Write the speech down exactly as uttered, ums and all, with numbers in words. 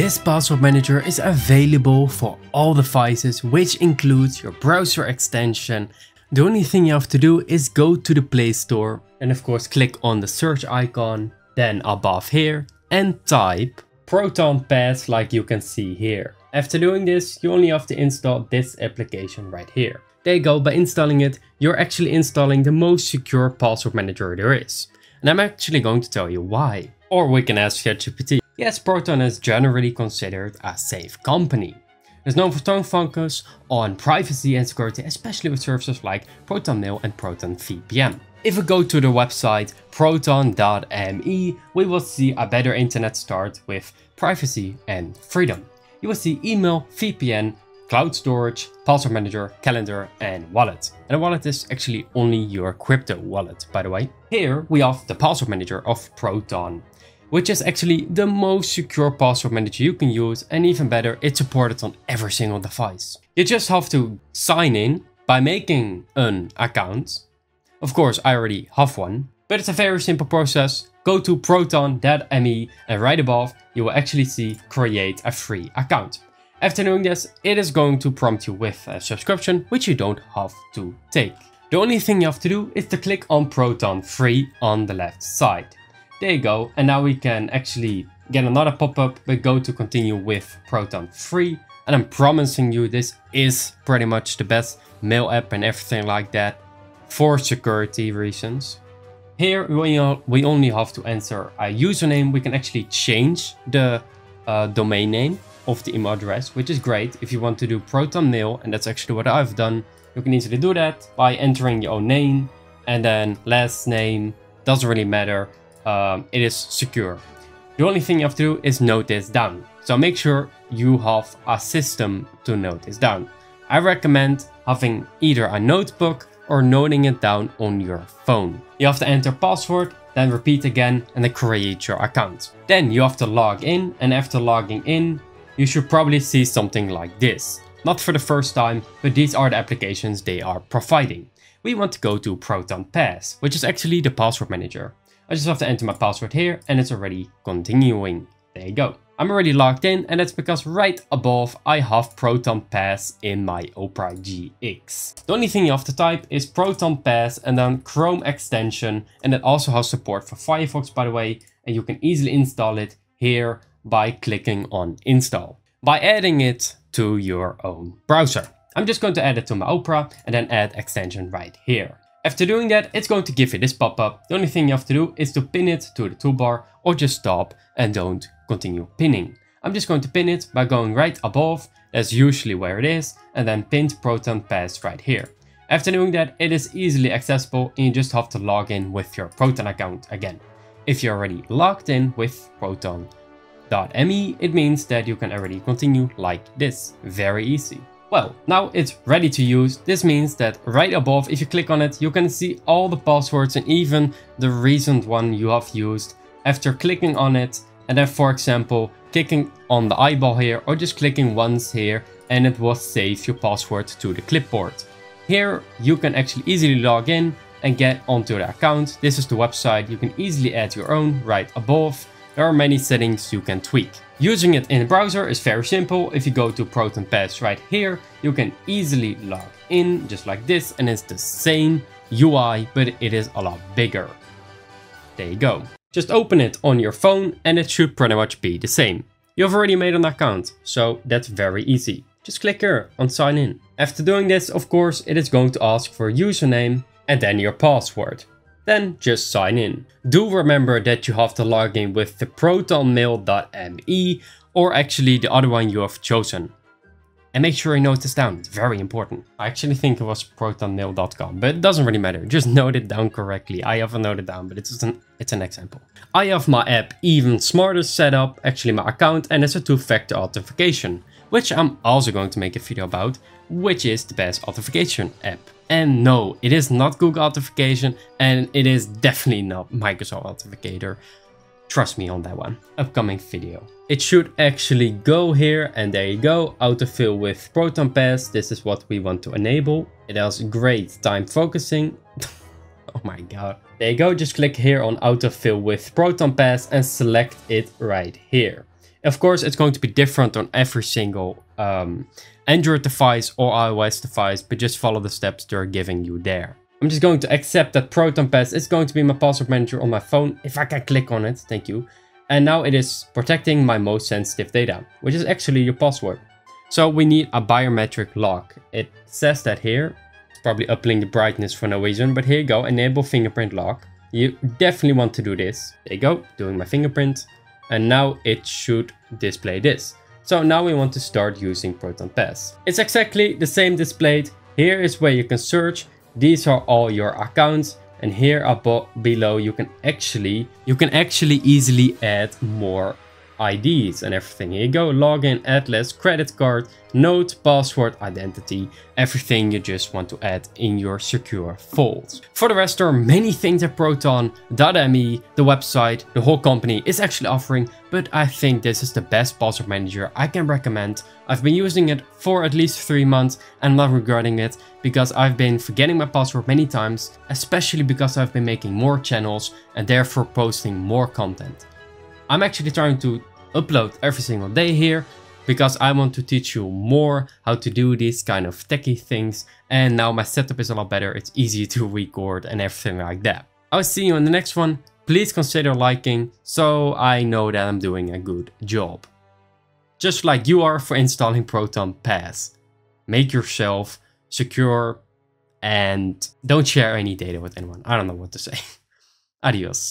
This password manager is available for all devices, which includes your browser extension. The only thing you have to do is go to the Play Store and of course click on the search icon, then above here, and type Proton Pass like you can see here. After doing this, you only have to install this application right here. There you go, by installing it, you're actually installing the most secure password manager there is. And I'm actually going to tell you why. Or we can ask ChatGPT. Yes, Proton is generally considered a safe company. It's known for strong focus on privacy and security, especially with services like ProtonMail and ProtonVPN. If we go to the website proton dot me, we will see a better internet start with privacy and freedom. You will see email, V P N, cloud storage, password manager, calendar, and wallet. And a wallet is actually only your crypto wallet, by the way. Here we have the password manager of Proton, which is actually the most secure password manager you can use, and even better, it's supported on every single device. You just have to sign in by making an account. Of course, I already have one, but it's a very simple process. Go to proton dot me and right above, you will actually see create a free account. After doing this, it is going to prompt you with a subscription, which you don't have to take. The only thing you have to do is to click on Proton Free on the left side. There you go, and now we can actually get another pop-up, but go to continue with Proton Free. And I'm promising you, this is pretty much the best mail app and everything like that for security reasons. Here we only have to enter a username. We can actually change the uh, domain name of the email address, which is great if you want to do ProtonMail, and that's actually what I've done. You can easily do that by entering your own name, and then last name doesn't really matter. Um, it is secure. The only thing you have to do is note this down. So make sure you have a system to note this down. I recommend having either a notebook or noting it down on your phone. You have to enter password, then repeat again, and then create your account. Then you have to log in, and after logging in, you should probably see something like this. Not for the first time, but these are the applications they are providing. We want to go to Proton Pass, which is actually the password manager. I just have to enter my password here, and it's already continuing. There you go. I'm already logged in, and that's because right above I have Proton Pass in my Opera G X. The only thing you have to type is Proton Pass and then Chrome extension, and it also has support for Firefox, by the way, and you can easily install it here by clicking on install, by adding it to your own browser. I'm just going to add it to my Opera and then add extension right here. After doing that, it's going to give you this pop-up. The only thing you have to do is to pin it to the toolbar, or just stop and don't continue pinning. I'm just going to pin it by going right above, that's usually where it is, and then pinned Proton Pass right here. After doing that, it is easily accessible, and you just have to log in with your Proton account again. If you're already logged in with proton dot me, it means that you can already continue like this. Very easy. Well, now it's ready to use. This means that right above, if you click on it, you can see all the passwords and even the recent one you have used after clicking on it. And then, for example, clicking on the eyeball here, or just clicking once here, and it will save your password to the clipboard. Here you can actually easily log in and get onto the account. This is the website. You can easily add your own right above. There are many settings you can tweak. Using it in a browser is very simple. If you go to Proton Pass right here, you can easily log in just like this, and it's the same U I, but it is a lot bigger. There you go. Just open it on your phone and it should pretty much be the same. You've already made an account, so that's very easy. Just click here on sign in. After doing this, of course, it is going to ask for a username and then your password. Then just sign in. Do remember that you have to log in with the proton mail dot me, or actually the other one you have chosen. And make sure you note this down, it's very important. I actually think it was proton mail dot com, but it doesn't really matter. Just note it down correctly. I haven't noted it down, but it's just an, it's an example. I have my app Even Smarter set up, actually my account, and it's a two-factor authentication, which I'm also going to make a video about, which is the best authentication app. And no, it is not Google Authentication, and it is definitely not Microsoft Authenticator. Trust me on that one. Upcoming video. It should actually go here, and there you go. Autofill with Proton Pass. This is what we want to enable. It has great time focusing. Oh my god. There you go. Just click here on autofill with Proton Pass and select it right here. Of course, it's going to be different on every single um, Android device or iOS device, but just follow the steps they're giving you there. I'm just going to accept that Proton Pass is going to be my password manager on my phone, if I can click on it, thank you. And now it is protecting my most sensitive data, which is actually your password. So we need a biometric lock. It says that here, it's probably upping the brightness for no reason, but here you go, enable fingerprint lock. You definitely want to do this. There you go, doing my fingerprint. And now it should display this. So now we want to start using Proton Pass. It's exactly the same displayed. Here is where you can search. These are all your accounts, and here above below you can actually you can actually easily add more I Ds and everything. Here you go, login, address, credit card, note, password, identity, everything you just want to add in your secure vault. For the rest, there are many things that proton dot me, the website, the whole company is actually offering, but I think this is the best password manager I can recommend. I've been using it for at least three months and not regretting it, because I've been forgetting my password many times, especially because I've been making more channels and therefore posting more content. I'm actually trying to upload every single day here because I want to teach you more how to do these kind of techie things, and now my setup is a lot better, it's easier to record and everything like that. I'll see you in the next one. Please consider liking so I know that I'm doing a good job. Just like you are for installing Proton Pass. Make yourself secure and don't share any data with anyone. I don't know what to say. Adios.